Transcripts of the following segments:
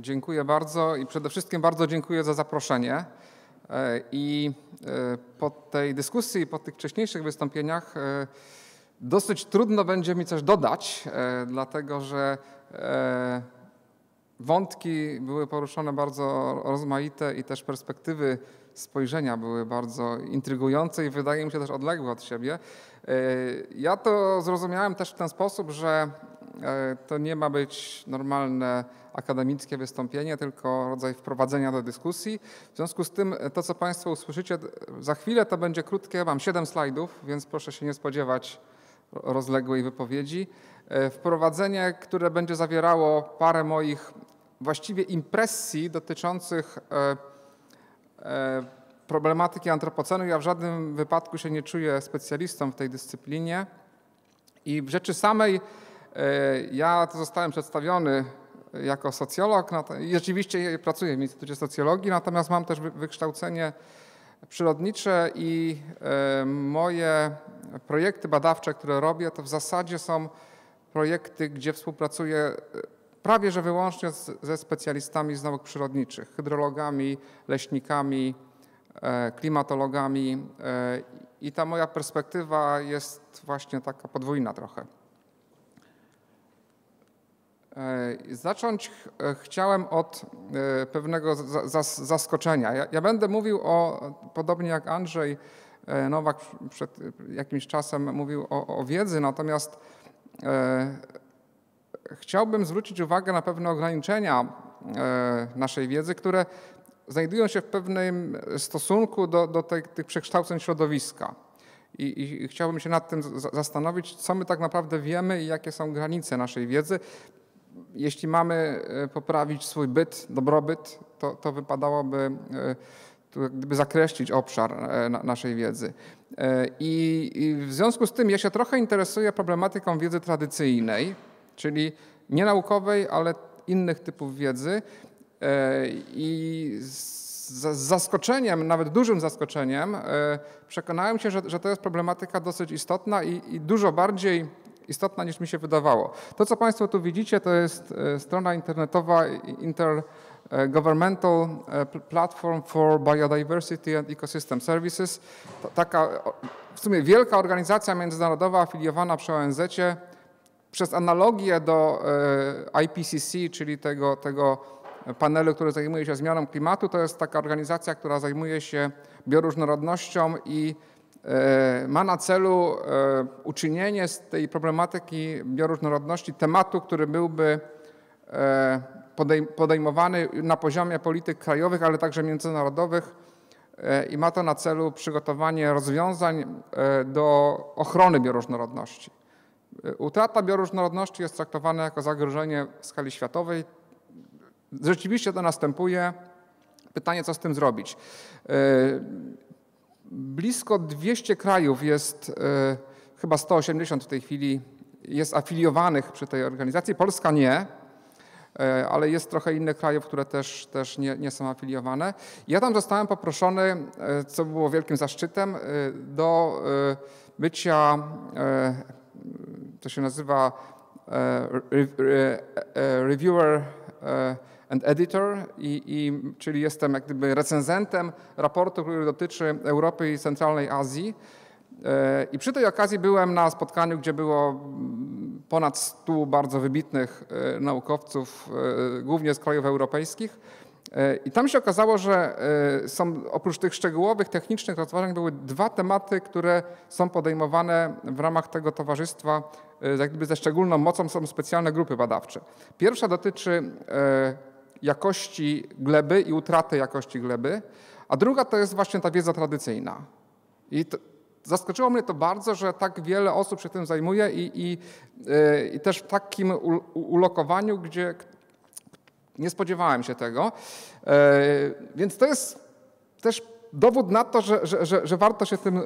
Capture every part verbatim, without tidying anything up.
Dziękuję bardzo i przede wszystkim bardzo dziękuję za zaproszenie. I po tej dyskusji, po tych wcześniejszych wystąpieniach dosyć trudno będzie mi coś dodać, dlatego że wątki były poruszone bardzo rozmaite i też perspektywy spojrzenia były bardzo intrygujące i wydaje mi się też odległe od siebie. Ja to zrozumiałem też w ten sposób, że to nie ma być normalne akademickie wystąpienie, tylko rodzaj wprowadzenia do dyskusji. W związku z tym to, co Państwo usłyszycie za chwilę, to będzie krótkie. Mam siedem slajdów, więc proszę się nie spodziewać rozległej wypowiedzi. Wprowadzenie, które będzie zawierało parę moich właściwie impresji dotyczących problematyki antropocenu. Ja w żadnym wypadku się nie czuję specjalistą w tej dyscyplinie i w rzeczy samej ja zostałem przedstawiony jako socjolog i rzeczywiście pracuję w Instytucie Socjologii, natomiast mam też wykształcenie przyrodnicze i moje projekty badawcze, które robię, to w zasadzie są projekty, gdzie współpracuję prawie że wyłącznie ze specjalistami z nauk przyrodniczych, hydrologami, leśnikami, klimatologami i ta moja perspektywa jest właśnie taka podwójna trochę. Zacząć chciałem od pewnego zaskoczenia. Ja będę mówił o, podobnie jak Andrzej Nowak przed jakimś czasem mówił o, o wiedzy, natomiast chciałbym zwrócić uwagę na pewne ograniczenia naszej wiedzy, które znajdują się w pewnym stosunku do, do tych, tych przekształceń środowiska. I, i chciałbym się nad tym zastanowić, co my tak naprawdę wiemy i jakie są granice naszej wiedzy. Jeśli mamy poprawić swój byt, dobrobyt, to, to wypadałoby gdyby zakreślić obszar naszej wiedzy. I, I w związku z tym ja się trochę interesuję problematyką wiedzy tradycyjnej, czyli nie naukowej, ale innych typów wiedzy. I z zaskoczeniem, nawet dużym zaskoczeniem, przekonałem się, że, że to jest problematyka dosyć istotna i, i dużo bardziej istotna niż mi się wydawało. To, co Państwo tu widzicie, to jest strona internetowa Intergovernmental Platform for Biodiversity and Ecosystem Services. To taka w sumie wielka organizacja międzynarodowa afiliowana przy O N Z-cie. Przez analogię do I P C C, czyli tego, tego panelu, który zajmuje się zmianą klimatu, to jest taka organizacja, która zajmuje się bioróżnorodnością i ma na celu uczynienie z tej problematyki bioróżnorodności tematu, który byłby podejmowany na poziomie polityk krajowych, ale także międzynarodowych i ma to na celu przygotowanie rozwiązań do ochrony bioróżnorodności. Utrata bioróżnorodności jest traktowana jako zagrożenie w skali światowej. Rzeczywiście to następuje. Pytanie, co z tym zrobić? Blisko dwieście krajów jest, chyba sto osiemdziesiąt w tej chwili, jest afiliowanych przy tej organizacji. Polska nie, ale jest trochę innych krajów, które też, też nie, nie są afiliowane. Ja tam zostałem poproszony, co było wielkim zaszczytem, do bycia, to się nazywa reviewer and editor, i, i, czyli jestem jak gdyby recenzentem raportu, który dotyczy Europy i Centralnej Azji. I przy tej okazji byłem na spotkaniu, gdzie było ponad stu bardzo wybitnych naukowców, głównie z krajów europejskich. I tam się okazało, że są oprócz tych szczegółowych, technicznych rozważań były dwa tematy, które są podejmowane w ramach tego towarzystwa, jakby ze szczególną mocą są specjalne grupy badawcze. Pierwsza dotyczy jakości gleby i utraty jakości gleby, a druga to jest właśnie ta wiedza tradycyjna. I to, zaskoczyło mnie to bardzo, że tak wiele osób się tym zajmuje i, i, i też w takim u, ulokowaniu, gdzie nie spodziewałem się tego, więc to jest też dowód na to, że, że, że warto się tym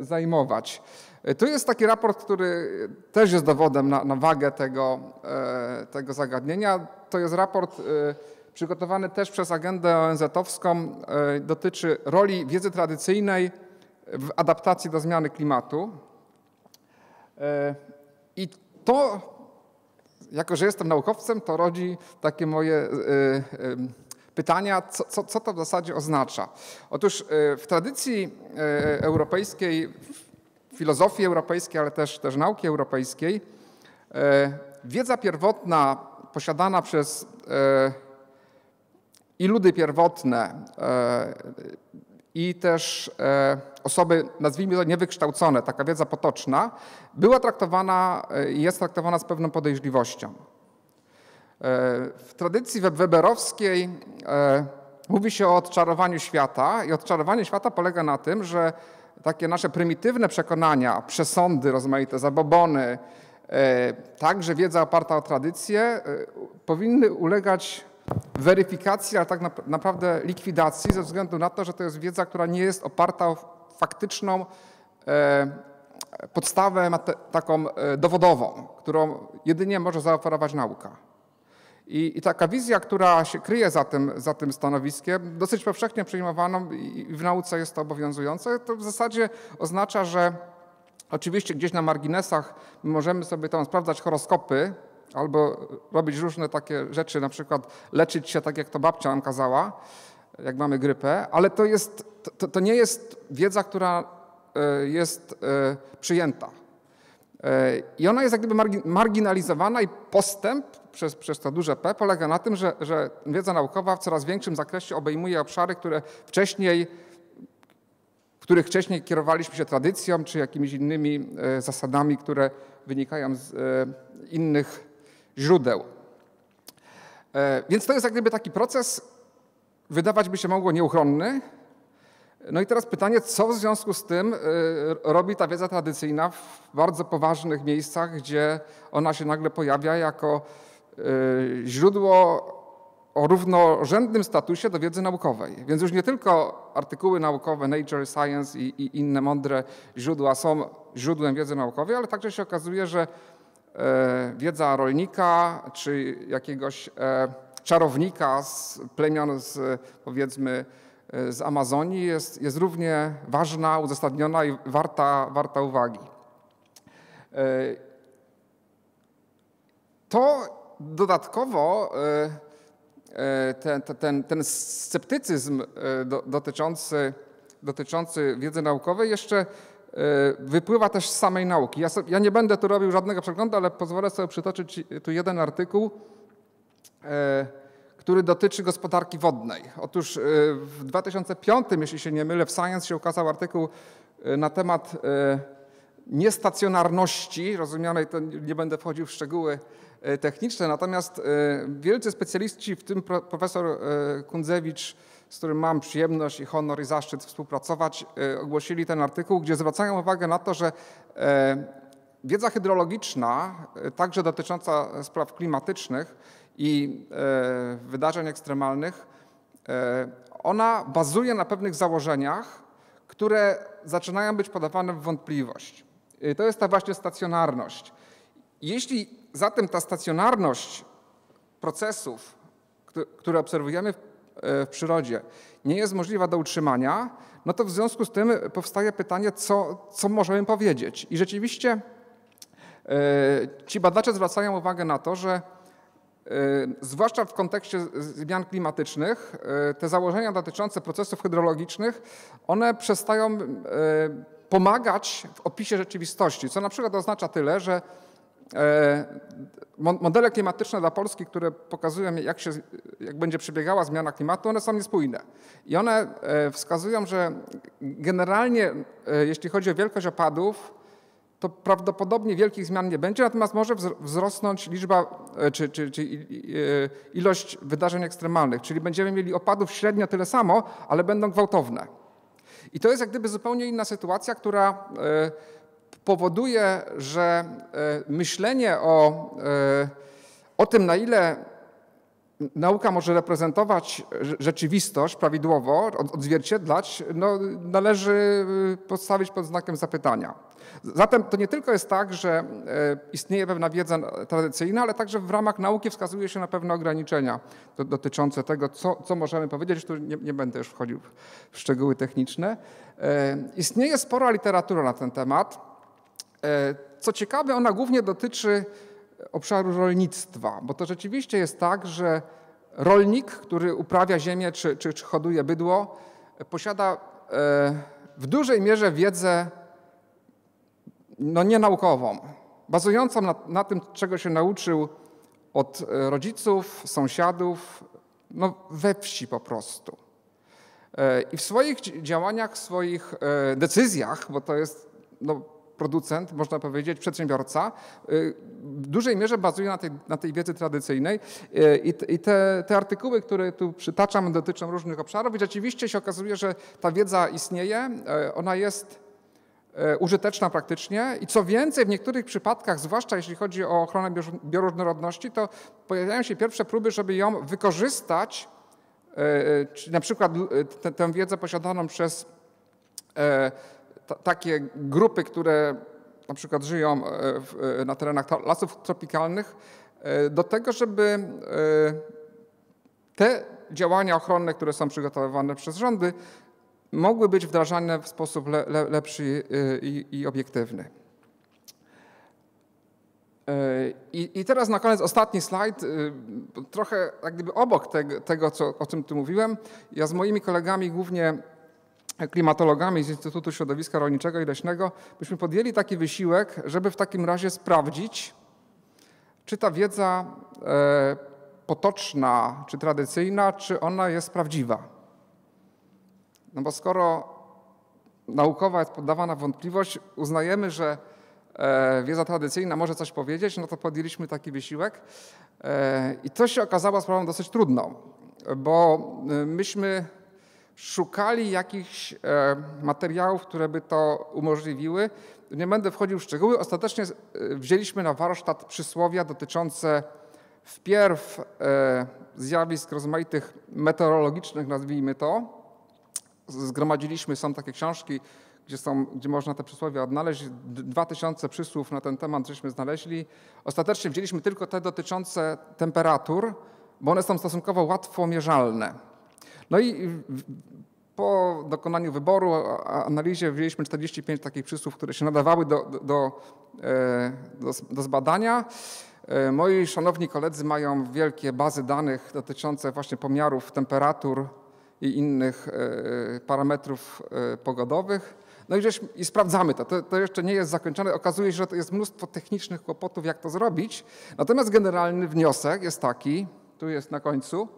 zajmować. Tu jest taki raport, który też jest dowodem na, na wagę tego, tego zagadnienia. To jest raport przygotowany też przez agendę O N Z-owską, dotyczy roli wiedzy tradycyjnej w adaptacji do zmiany klimatu. I to jako że jestem naukowcem, to rodzi takie moje y, y, pytania, co, co, co to w zasadzie oznacza. Otóż y, w tradycji y, europejskiej, filozofii europejskiej, ale też, też nauki europejskiej, y, wiedza pierwotna posiadana przez y, i ludy pierwotne, y, i też osoby, nazwijmy to, niewykształcone, taka wiedza potoczna, była traktowana i jest traktowana z pewną podejrzliwością. W tradycji weberowskiej mówi się o odczarowaniu świata i odczarowanie świata polega na tym, że takie nasze prymitywne przekonania, przesądy, rozmaite zabobony, także wiedza oparta o tradycje powinny ulegać weryfikacji, ale tak naprawdę likwidacji ze względu na to, że to jest wiedza, która nie jest oparta o faktyczną podstawę taką dowodową, którą jedynie może zaoferować nauka. I, i taka wizja, która się kryje za tym, za tym stanowiskiem, dosyć powszechnie przyjmowaną i w nauce jest to obowiązujące, to w zasadzie oznacza, że oczywiście gdzieś na marginesach możemy sobie tam sprawdzać horoskopy, albo robić różne takie rzeczy, na przykład leczyć się tak, jak to babcia nam kazała, jak mamy grypę, ale to, jest, to, to nie jest wiedza, która jest przyjęta. I ona jest jak gdyby marginalizowana i postęp przez, przez to duże P polega na tym, że, że wiedza naukowa w coraz większym zakresie obejmuje obszary, które wcześniej, w których wcześniej kierowaliśmy się tradycją czy jakimiś innymi zasadami, które wynikają z innych źródeł. Więc to jest jak gdyby taki proces, wydawać by się mogło nieuchronny. No i teraz pytanie, co w związku z tym robi ta wiedza tradycyjna w bardzo poważnych miejscach, gdzie ona się nagle pojawia jako źródło o równorzędnym statusie do wiedzy naukowej. Więc już nie tylko artykuły naukowe, Nature, Science i, i inne mądre źródła są źródłem wiedzy naukowej, ale także się okazuje, że wiedza rolnika czy jakiegoś czarownika z plemion, z, powiedzmy, z Amazonii jest, jest równie ważna, uzasadniona i warta, warta uwagi. To dodatkowo ten, ten, ten sceptycyzm do, dotyczący, dotyczący wiedzy naukowej jeszcze wypływa też z samej nauki. Ja, sobie, ja nie będę tu robił żadnego przeglądu, ale pozwolę sobie przytoczyć tu jeden artykuł, który dotyczy gospodarki wodnej. Otóż w dwa tysiące piątym, jeśli się nie mylę, w Science się ukazał artykuł na temat niestacjonarności rozumianej, to nie będę wchodził w szczegóły techniczne, natomiast wielcy specjaliści, w tym profesor Kundzewicz, z którym mam przyjemność i honor i zaszczyt współpracować, ogłosili ten artykuł, gdzie zwracają uwagę na to, że wiedza hydrologiczna, także dotycząca spraw klimatycznych i wydarzeń ekstremalnych, ona bazuje na pewnych założeniach, które zaczynają być podawane w wątpliwość. To jest ta właśnie stacjonarność. Jeśli zatem ta stacjonarność procesów, które obserwujemy w przyrodzie, nie jest możliwa do utrzymania, no to w związku z tym powstaje pytanie, co, co możemy powiedzieć. I rzeczywiście ci badacze zwracają uwagę na to, że zwłaszcza w kontekście zmian klimatycznych, te założenia dotyczące procesów hydrologicznych, one przestają pomagać w opisie rzeczywistości, co na przykład oznacza tyle, że modele klimatyczne dla Polski, które pokazują, jak, się, jak będzie przebiegała zmiana klimatu, one są niespójne. I one wskazują, że generalnie, jeśli chodzi o wielkość opadów, to prawdopodobnie wielkich zmian nie będzie, natomiast może wzrosnąć liczba czy, czy, czy ilość wydarzeń ekstremalnych. Czyli będziemy mieli opadów średnio tyle samo, ale będą gwałtowne. I to jest jak gdyby zupełnie inna sytuacja, która powoduje, że myślenie o, o tym, na ile nauka może reprezentować rzeczywistość prawidłowo, odzwierciedlać, no, należy postawić pod znakiem zapytania. Zatem to nie tylko jest tak, że istnieje pewna wiedza tradycyjna, ale także w ramach nauki wskazuje się na pewne ograniczenia dotyczące tego, co, co możemy powiedzieć. Tu nie, nie będę już wchodził w szczegóły techniczne. Istnieje spora literatura na ten temat. Co ciekawe, ona głównie dotyczy obszaru rolnictwa, bo to rzeczywiście jest tak, że rolnik, który uprawia ziemię czy, czy, czy hoduje bydło, posiada w dużej mierze wiedzę no, nienaukową, bazującą na, na tym, czego się nauczył od rodziców, sąsiadów, no, we wsi po prostu. I w swoich działaniach, w swoich decyzjach, bo to jest no, producent, można powiedzieć, przedsiębiorca, w dużej mierze bazuje na tej, na tej wiedzy tradycyjnej i te, te artykuły, które tu przytaczam, dotyczą różnych obszarów i rzeczywiście się okazuje, że ta wiedza istnieje, ona jest użyteczna praktycznie i co więcej, w niektórych przypadkach, zwłaszcza jeśli chodzi o ochronę bioróżnorodności, to pojawiają się pierwsze próby, żeby ją wykorzystać, na przykład tę, tę wiedzę posiadaną przez takie grupy, które na przykład żyją w, na terenach lasów tropikalnych, do tego, żeby te działania ochronne, które są przygotowywane przez rządy, mogły być wdrażane w sposób le, le, lepszy i, i obiektywny. I, I teraz na koniec ostatni slajd, trochę jak gdyby obok tego, tego co, o czym tu mówiłem. Ja z moimi kolegami, głównie klimatologami z Instytutu Środowiska Rolniczego i Leśnego, byśmy podjęli taki wysiłek, żeby w takim razie sprawdzić, czy ta wiedza potoczna, czy tradycyjna, czy ona jest prawdziwa. No bo skoro naukowa jest poddawana wątpliwość, uznajemy, że wiedza tradycyjna może coś powiedzieć, no to podjęliśmy taki wysiłek i to się okazało sprawą dosyć trudną, bo myśmy szukali jakichś materiałów, które by to umożliwiły. Nie będę wchodził w szczegóły. Ostatecznie wzięliśmy na warsztat przysłowia dotyczące wpierw zjawisk rozmaitych meteorologicznych, nazwijmy to. Zgromadziliśmy, są takie książki, Gdzie, są, gdzie można te przysłowia odnaleźć. Dwa tysiące przysłów na ten temat żeśmy znaleźli. Ostatecznie wzięliśmy tylko te dotyczące temperatur, bo one są stosunkowo łatwo mierzalne. No i po dokonaniu wyboru, analizie wzięliśmy czterdzieści pięć takich przysłów, które się nadawały do, do, do, do, do zbadania. Moi szanowni koledzy mają wielkie bazy danych dotyczące właśnie pomiarów temperatur i innych parametrów pogodowych. No i, żeśmy, i sprawdzamy to. to. To jeszcze nie jest zakończone. Okazuje się, że to jest mnóstwo technicznych kłopotów, jak to zrobić. Natomiast generalny wniosek jest taki, tu jest na końcu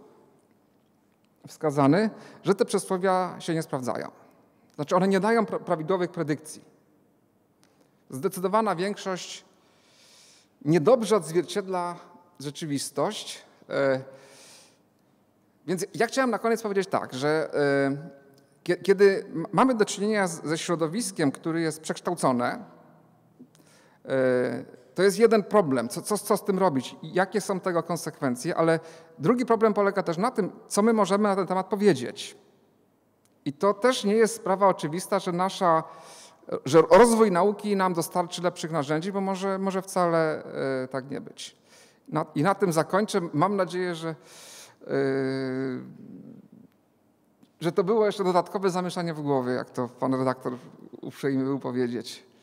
wskazany, że te przysłowia się nie sprawdzają. Znaczy one nie dają pra- prawidłowych predykcji. Zdecydowana większość niedobrze odzwierciedla rzeczywistość. Więc ja chciałem na koniec powiedzieć tak, że kiedy mamy do czynienia ze środowiskiem, które jest przekształcone, to jest jeden problem, co, co, co z tym robić, jakie są tego konsekwencje, ale drugi problem polega też na tym, co my możemy na ten temat powiedzieć. I to też nie jest sprawa oczywista, że, nasza, że rozwój nauki nam dostarczy lepszych narzędzi, bo może, może wcale tak nie być. I na tym zakończę. Mam nadzieję, że że to było jeszcze dodatkowe zamieszanie w głowie, jak to pan redaktor uprzejmy był powiedzieć.